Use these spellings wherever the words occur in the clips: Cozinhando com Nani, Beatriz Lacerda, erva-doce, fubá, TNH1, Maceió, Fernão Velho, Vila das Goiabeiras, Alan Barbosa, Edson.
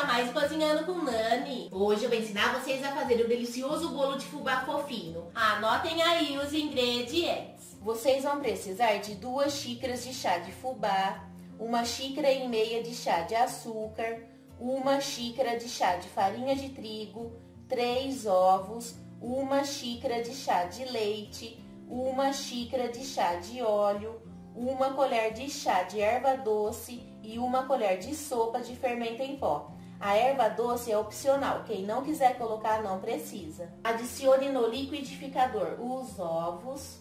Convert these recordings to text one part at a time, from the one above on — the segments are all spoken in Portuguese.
para mais Cozinhando com Nani. Hoje eu vou ensinar vocês a fazer o delicioso bolo de fubá fofinho. Anotem aí os ingredientes. Vocês vão precisar de 2 xícaras de chá de fubá, 1,5 xícara de chá de açúcar, 1 xícara de chá de farinha de trigo, 3 ovos, 1 xícara de chá de leite, 1 xícara de chá de óleo, 1 colher de chá de erva doce e 1 colher de sopa de fermento em pó. A erva doce é opcional, quem não quiser colocar não precisa. Adicione no liquidificador os ovos,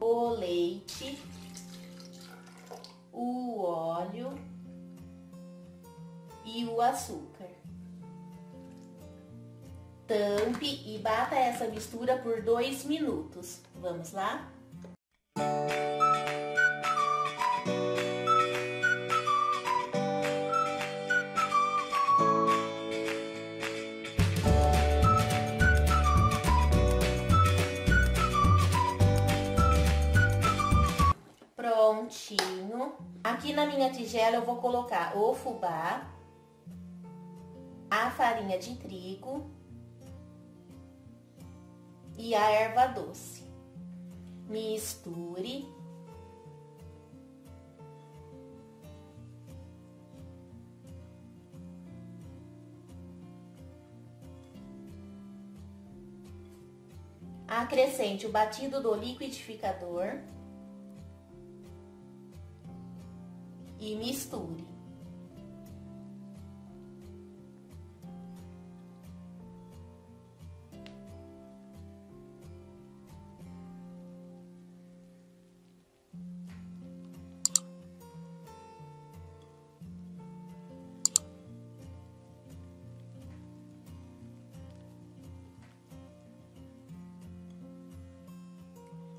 o leite, o óleo e o açúcar. Tampe e bata essa mistura por 2 minutos. Vamos lá? Prontinho. Aqui na minha tigela eu vou colocar o fubá, a farinha de trigo e a erva doce. Misture. Acrescente o batido do liquidificador e misture.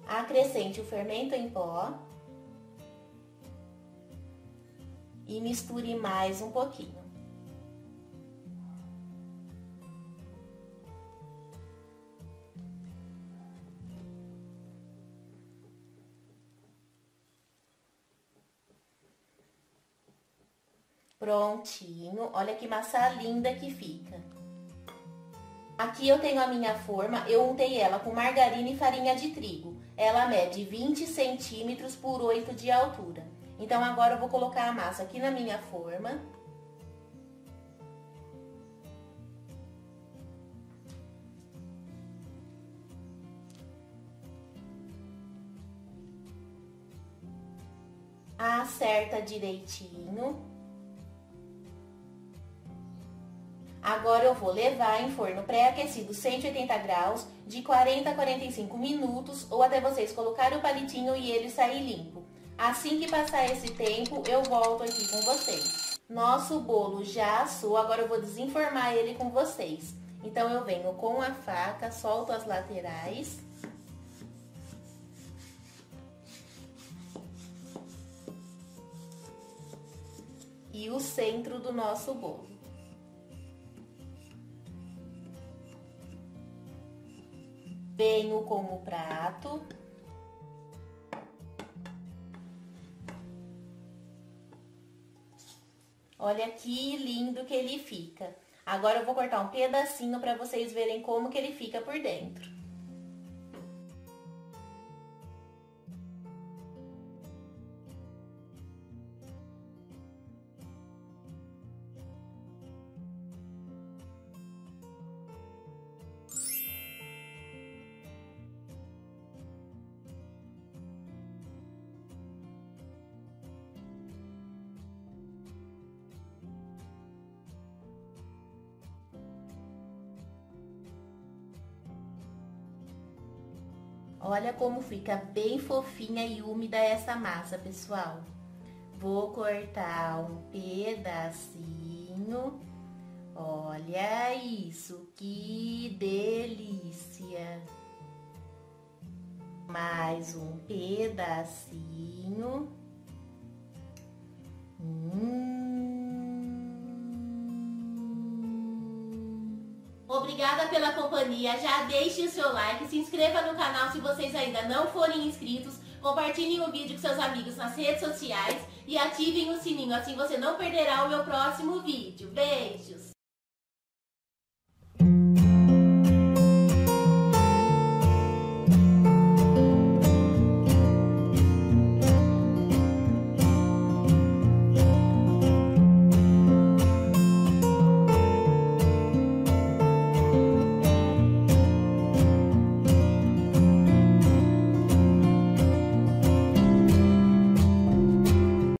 Acrescente o fermento em pó e misture mais um pouquinho. Prontinho, olha que massa linda que fica. Aqui eu tenho a minha forma, eu untei ela com margarina e farinha de trigo. Ela mede 20 centímetros por 8 de altura. Então agora eu vou colocar a massa aqui na minha forma. Acerta direitinho. Agora eu vou levar em forno pré-aquecido 180 graus de 40 a 45 minutos ou até vocês colocarem o palitinho e ele sair limpo. Assim que passar esse tempo, eu volto aqui com vocês. Nosso bolo já assou, agora eu vou desenformar ele com vocês. Então eu venho com a faca, solto as laterais. E o centro do nosso bolo. Venho com o prato. Olha que lindo que ele fica. Agora eu vou cortar um pedacinho para vocês verem como que ele fica por dentro. Olha como fica bem fofinha e úmida essa massa, pessoal. Vou cortar um pedacinho. Olha isso, que delícia! Mais um pedacinho. Obrigada pela companhia, já deixe o seu like, se inscreva no canal se vocês ainda não forem inscritos, Compartilhem o vídeo com seus amigos nas redes sociais e ativem o sininho, assim você não perderá o meu próximo vídeo. Beijos!